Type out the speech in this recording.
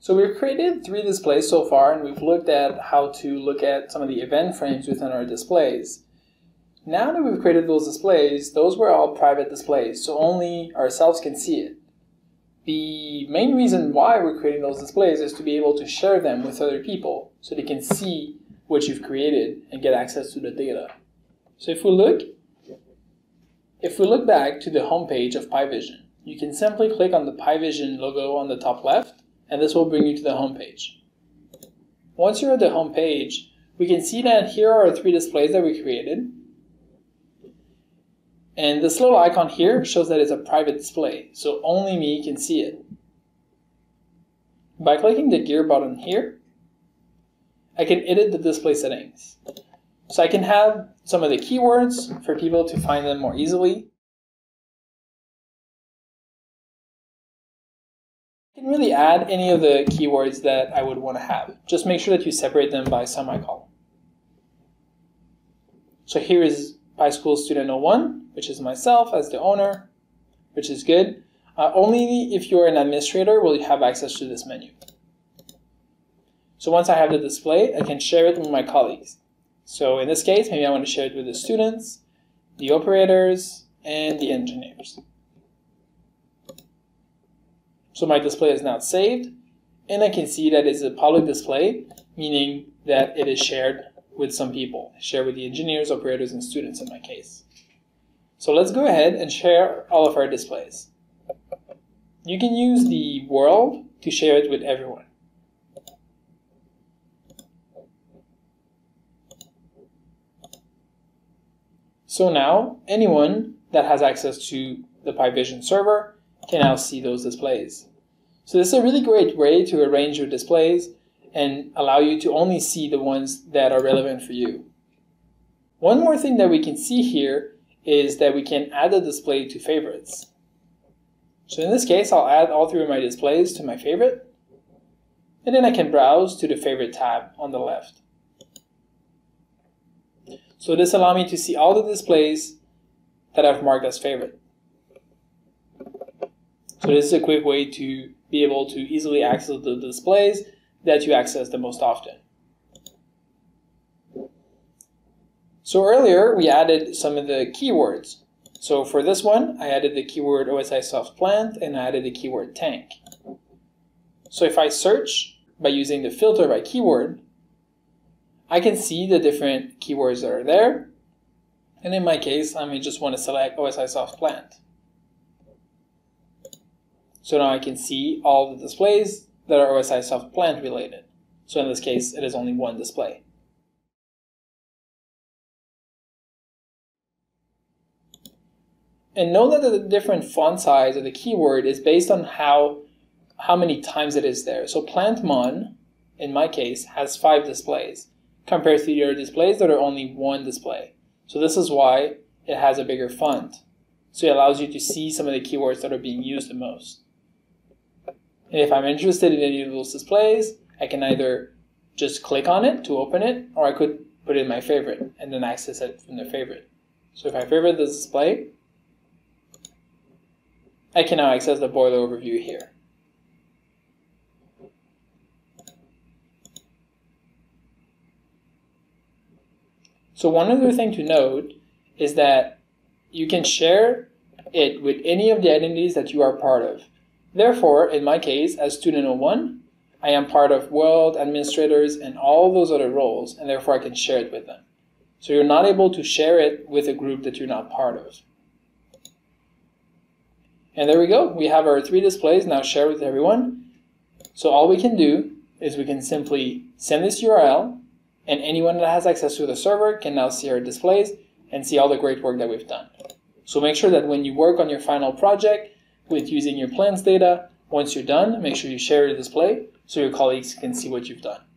So we've created 3 displays so far, and we've looked at how to look at some of the event frames within our displays. Now that we've created those displays, those were all private displays, so only ourselves can see it. The main reason why we're creating those displays is to be able to share them with other people, so they can see what you've created and get access to the data. So if we look back to the homepage of PI Vision, you can simply click on the PI Vision logo on the top left, and this will bring you to the home page. Once you're at the home page, we can see that here are 3 displays that we created. And this little icon here shows that it's a private display, so only me can see it. By clicking the gear button here, I can edit the display settings. So I can have some of the keywords for people to find them more easily. You can really add any of the keywords that I would want to have. Just make sure that you separate them by semicolon. So here is PI School Student 01, which is myself as the owner, which is good. Only if you're an administrator will you have access to this menu. So once I have the display, I can share it with my colleagues. So in this case, maybe I want to share it with the students, the operators, and the engineers. So my display is now saved, and I can see that it's a public display, meaning that it is shared with some people, shared with the engineers, operators, and students in my case. So let's go ahead and share all of our displays. You can use the world to share it with everyone. So now, anyone that has access to the PI Vision server can now see those displays. So this is a really great way to arrange your displays and allow you to only see the ones that are relevant for you. One more thing that we can see here is that we can add a display to favorites. So in this case, I'll add all 3 of my displays to my favorite, and then I can browse to the favorite tab on the left. So this allows me to see all the displays that I've marked as favorite. So this is a quick way to be able to easily access the displays that you access the most often. So earlier we added some of the keywords. So for this one, I added the keyword OSIsoft plant, and I added the keyword tank. So if I search by using the filter by keyword, I can see the different keywords that are there. And in my case, I may just want to select OSIsoft plant. So now I can see all the displays that are OSIsoft plant related. So in this case, it is only one display. And know that the different font size of the keyword is based on how many times it is there. So PlantMon, in my case, has 5 displays compared to the other displays that are only one display. So this is why it has a bigger font. So it allows you to see some of the keywords that are being used the most. And if I'm interested in any of those displays, I can either just click on it to open it, or I could put it in my favorite and then access it from the favorite. So if I favorite this display, I can now access the boiler overview here. So one other thing to note is that you can share it with any of the identities that you are part of. Therefore, in my case, as Student 01, I am part of World, Administrators, and all those other roles, and therefore I can share it with them. So you're not able to share it with a group that you're not part of. And there we go. We have our 3 displays now shared with everyone. So all we can do is we can simply send this URL, and anyone that has access to the server can now see our displays and see all the great work that we've done. So make sure that when you work on your final project with using your plans data, once you're done, make sure you share your display so your colleagues can see what you've done.